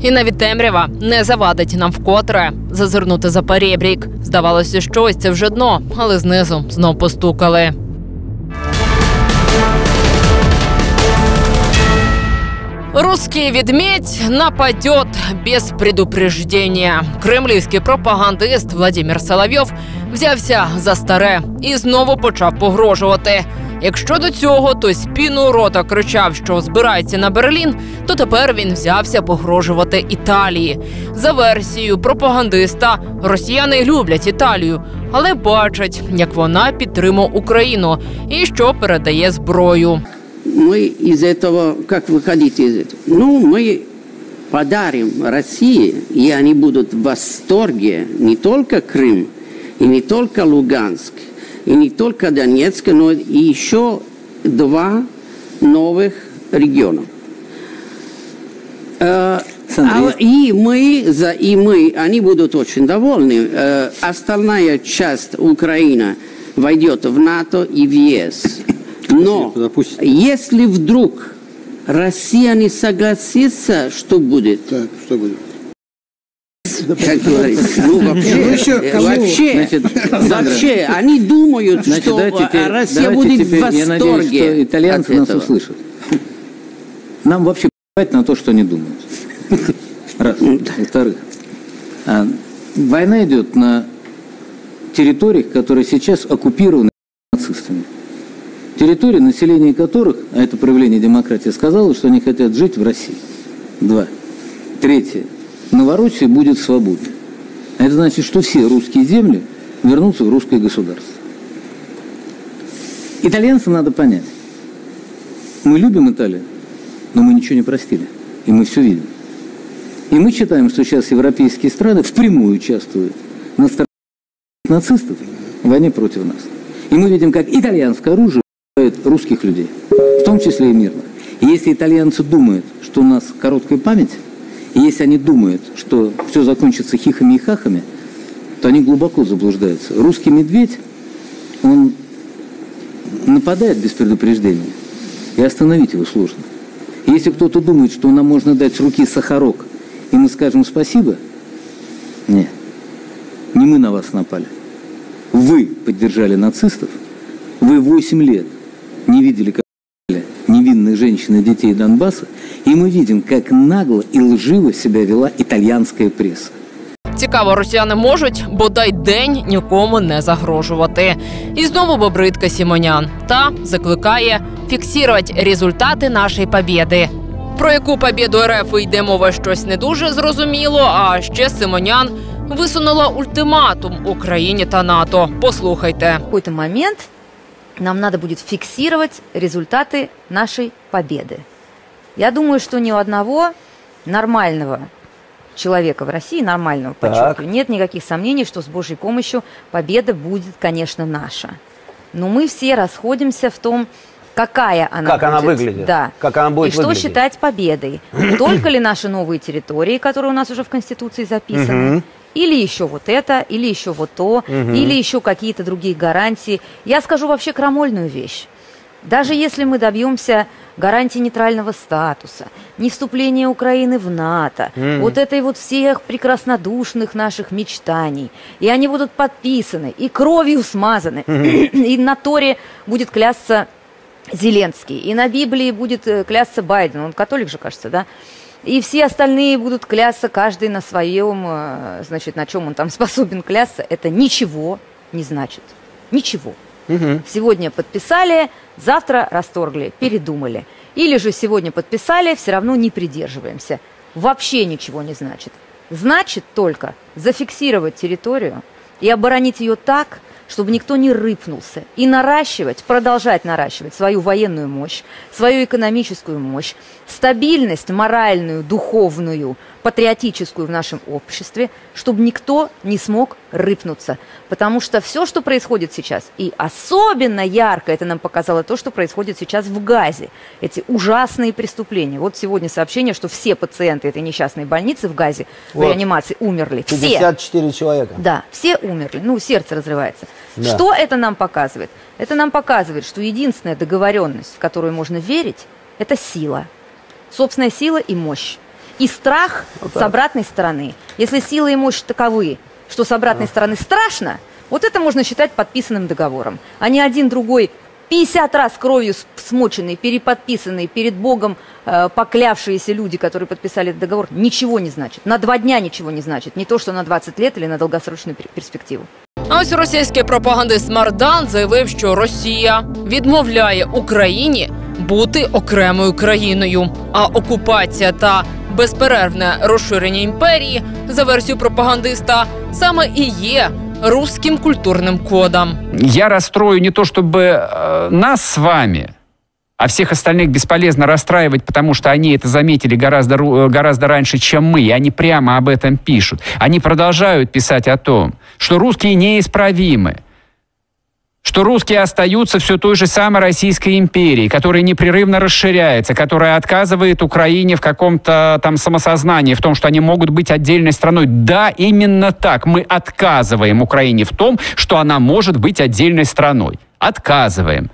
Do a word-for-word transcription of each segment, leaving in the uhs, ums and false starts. І навіть темрява не завадить нам вкотре зазирнути за перебрік. Здавалося, що ось це вже дно, але знизу знов постукали. Русский ведмедь нападет без предупреждения. Кремлівський пропагандист Владимир Соловьев взявся за старе і знову почав погрожувати. Якщо до цього той Спіну Рота кричав, що збирається на Берлін, то тепер він взявся погрожувати Італії. За версією пропагандиста, росіяни люблять Італію, але бачать, як вона підтримує Україну і що передає зброю. Мы из этого, как выходить из этого? Ну, мы подарим России, и они будут в восторге, не только Крым, и не только Луганск, и не только Донецк, но и еще два новых региона. И мы, и мы, они будут очень довольны. Остальная часть Украины войдет в НАТО и в ЕС. Но если вдруг Россия не согласится, что будет? Так, что будет? Как говорится, ну вообще, вообще, вообще, они думают, что Россия будет в восторге. Я надеюсь, что итальянцы нас услышат. Нам вообще плевать на то, что они думают. Раз. Во-вторых, война идет на территориях, которые сейчас оккупированы нацистами. Территории, население которых, а это проявление демократии, сказало, что они хотят жить в России. Два. Третье. Новороссия будет свободной. А это значит, что все русские земли вернутся в русское государство. Итальянцам надо понять. Мы любим Италию, но мы ничего не простили. И мы все видим. И мы считаем, что сейчас европейские страны впрямую участвуют на стороне нацистов в войне против нас. И мы видим, как итальянское оружие русских людей, в том числе и мирно. И если итальянцы думают, что у нас короткая память, и если они думают, что все закончится хихами и хахами, то они глубоко заблуждаются. Русский медведь, он нападает без предупреждения, и остановить его сложно. И если кто-то думает, что нам можно дать с руки сахарок, и мы скажем спасибо, нет, не мы на вас напали. Вы поддержали нацистов, вы восемь лет не видели, как невинные женщины и детей Донбасса, и мы видим, как нагло и лживо себя вела итальянская пресса. Цікаво, росіяни можуть, бодай день, нікому не загрожувати. І знову бобридка Симонян. Та закликає фіксувати результати нашої побєди. Про яку побєду РФ йде мова, щось не дуже зрозуміло, а ще Симонян висунула ультиматум Україні та НАТО. Послухайте. В якийсь момент нам надо будет фиксировать результаты нашей победы. Я думаю, что ни у одного нормального человека в России, нормального, подчеркиваю, нет никаких сомнений, что с Божьей помощью победа будет, конечно, наша. Но мы все расходимся в том, какая она как будет. Она выглядит. Да. Как она будет. И что выглядеть. Считать победой? Только ли наши новые территории, которые у нас уже в Конституции записаны? Угу. Или еще вот это, или еще вот то, угу. Или еще какие-то другие гарантии. Я скажу вообще крамольную вещь. Даже если мы добьемся гарантии нейтрального статуса, не вступления Украины в НАТО, угу. Вот этой вот всех прекраснодушных наших мечтаний, и они будут подписаны, и кровью смазаны, угу. И на Торе будет клясться Зеленский, и на Библии будет клясться Байден, он католик же, кажется, да? И все остальные будут клясться, каждый на своем, значит, на чем он там способен клясться. Это ничего не значит. Ничего. Угу. Сегодня подписали, завтра расторгли, передумали. Или же сегодня подписали, все равно не придерживаемся. Вообще ничего не значит. Значит только зафиксировать территорию и оборонить ее так, чтобы никто не рыпнулся, и наращивать, продолжать наращивать свою военную мощь, свою экономическую мощь, стабильность моральную, духовную, патриотическую в нашем обществе, чтобы никто не смог рыпнуться. Потому что все, что происходит сейчас, и особенно ярко это нам показало то, что происходит сейчас в Газе, эти ужасные преступления. Вот сегодня сообщение, что все пациенты этой несчастной больницы в Газе вот. В реанимации умерли. пятьдесят четыре все. Человека. Да, все умерли. Ну, сердце разрывается. Да. Что это нам показывает? Это нам показывает, что единственная договоренность, в которую можно верить, это сила. Собственная сила и мощь. и страх вот с обратной стороны. Если сила и мощь таковы, что с обратной а. стороны страшно, вот это можно считать подписанным договором. А не один другой, пятьдесят раз кровью смоченный, переподписанный, перед Богом э, поклявшиеся люди, которые подписали этот договор, ничего не значит. На два дня ничего не значит. Не то, что на двадцать лет или на долгосрочную перспективу. А ось російський пропагандист Мардан заявив, що Росія відмовляє Україні бути окремою країною. А окупація та безперервне розширення імперії, за версією пропагандиста, саме і є русским культурным кодом. Я расстрою не то, чтобы э, нас с вами, а всех остальных бесполезно расстраивать, потому что они это заметили гораздо, гораздо раньше, чем мы, и они прямо об этом пишут. Они продолжают писать о том, что русские неисправимы, что русские остаются все той же самой Российской империей, которая непрерывно расширяется, которая отказывает Украине в каком-то там самосознании, в том, что они могут быть отдельной страной. Да, именно так. Мы отказываем Украине в том, что она может быть отдельной страной. Отказываем.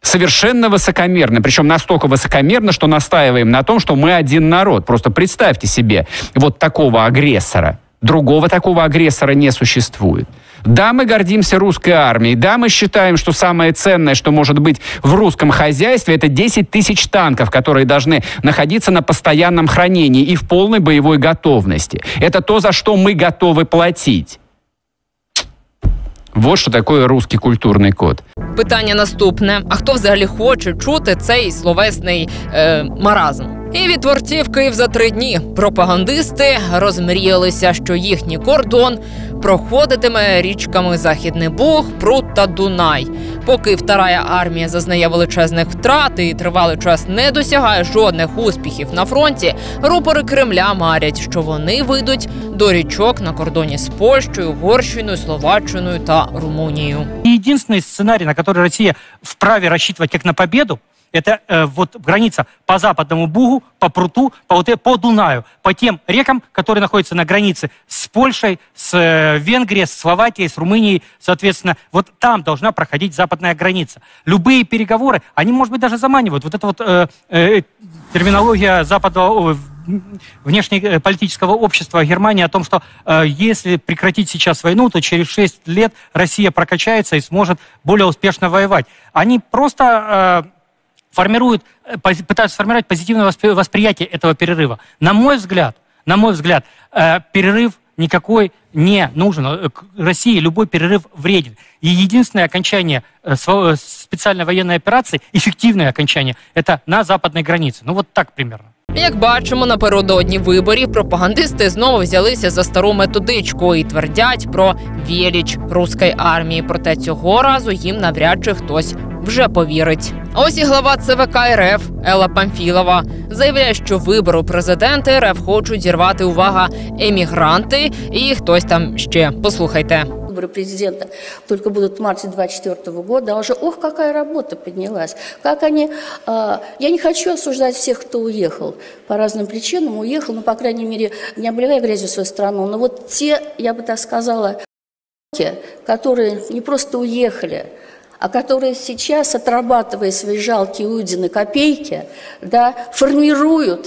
Совершенно высокомерно, причем настолько высокомерно, что настаиваем на том, что мы один народ. Просто представьте себе вот такого агрессора. Другого такого агрессора не существует. Да, мы гордимся русской армией. Да, мы считаем, что самое ценное, что может быть в русском хозяйстве, это десять тысяч танков, которые должны находиться на постоянном хранении и в полной боевой готовности. Это то, за что мы готовы платить. Вот что такое русский культурный код. Питання наступне. А хто взагалі хоче чути цей словесний е, маразм? І від творців Київ за три дні. Пропагандисти розмріялися, що їхній кордон проходитиме річками Західний Буг, Прут та Дунай. Поки Втора армія зазнає величезних втрат і тривалий час не досягає жодних успіхів на фронті, рупори Кремля марять, що вони вийдуть до річок на кордоні з Польщею, Угорщиною, Словаччиною та Румунією. Єдиний сценарій, на який Росія вправі розраховувати як на перемогу, это э, вот граница по Западному Бугу, по Пруту, по, вот, по Дунаю, по тем рекам, которые находятся на границе с Польшей, с э, Венгрией, с Словакией, с Румынией, соответственно. Вот там должна проходить западная граница. Любые переговоры, они, может быть, даже заманивают. Вот эта вот э, э, терминология западного... Э, внешнеполитического общества Германии о том, что э, если прекратить сейчас войну, то через шесть лет Россия прокачается и сможет более успешно воевать. Они просто... Э, формируют, пытаются сформировать позитивное восприятие этого перерыва. На мой взгляд, на мой взгляд, перерыв никакой не нужен. России любой перерыв вреден. И единственное окончание специальной военной операции, эффективное окончание, это на западной границе. Ну вот так примерно. Як бачимо, напередодні виборів пропагандисти знову взялися за стару методичку і твердять про велич російської армії. Проте цього разу їм навряд чи хтось вже повірить. Ось і глава ЦВК РФ Елла Памфилова заявляє, що вибору президента РФ хочуть зірвати, увага, емігранти і хтось там ще. Послухайте. Выборы президента только будут в марте две тысячи двадцать четвёртого года, а уже, ох, какая работа поднялась. Как они, э, я не хочу осуждать всех, кто уехал по разным причинам, уехал, но, ну, по крайней мере, не обливая грязью свою страну, но вот те, я бы так сказала, которые не просто уехали, а которые сейчас, отрабатывая свои жалкие удины копейки, да, формируют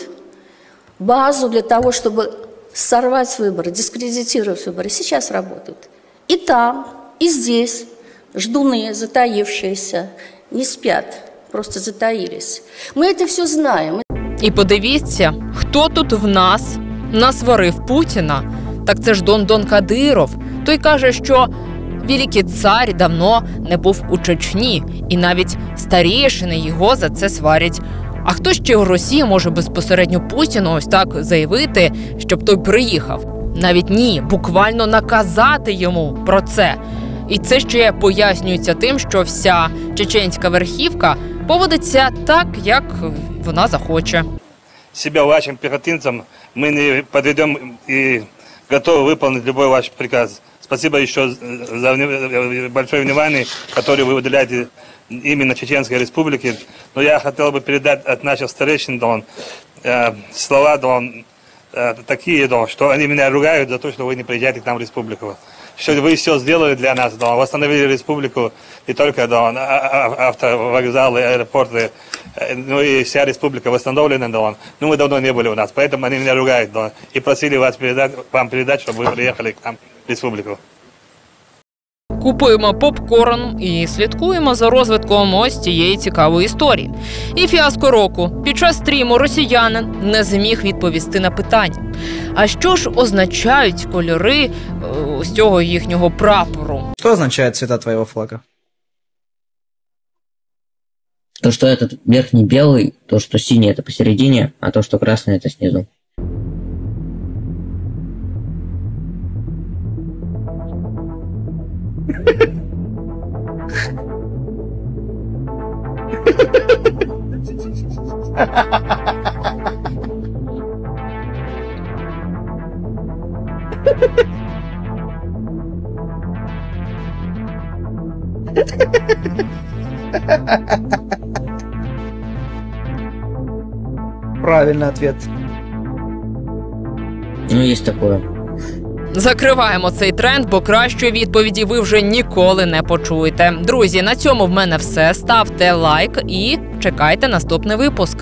базу для того, чтобы сорвать выборы, дискредитировать выборы, сейчас работают. И там, и здесь ждуны, затаившиеся, не спят, просто затаились. Мы это все знаем. І подивіться, хто тут в нас насварив Путіна. Так це ж Дон-Дон Кадиров. Той каже, що великий цар давно не був у Чечні. І навіть старішини його за це сварять. А хто ще у Росії може безпосередньо Путіну ось так заявити, щоб той приїхав? Навіть ні, буквально наказати йому про це. І це ще пояснюється тим, що вся чеченська верхівка поводиться так, як вона захоче. Себе вашим піхотинцям ми не підведемо і готові виконати будь-який ваш приказ. Спасибо ще за велике увагу, яке ви виділяєте іменно Чеченській Республіці. Но я хотів би передати від наших старейшин Дон слова Дон. Такие, что они меня ругают за то, что вы не приезжаете к нам в республику. Все, вы все сделали для нас, Дон. Восстановили республику не только Дон, автовокзалы, аэропорты. Ну и вся республика восстановлена, Дон. Ну мы давно не были у нас, поэтому они меня ругают, Дон. И просили вас передать, вам передать, чтобы вы приехали к нам в республику. Купуємо попкорн і слідкуємо за розвитком ось цієї цікавої історії. І фіаско року. Під час стріму росіянин не зміг відповісти на питання. А що ж означають кольори з цього їхнього прапору? Що означає цвіта твоєго флага? То, що этот верхній білий, то, що синій – це посередині, а то, що красний – це знизу. Правильный ответ. Ну, есть такое. Закриваємо цей тренд, бо кращої відповіді ви вже ніколи не почуєте. Друзі, на цьому в мене все. Ставте лайк і чекайте наступний випуск.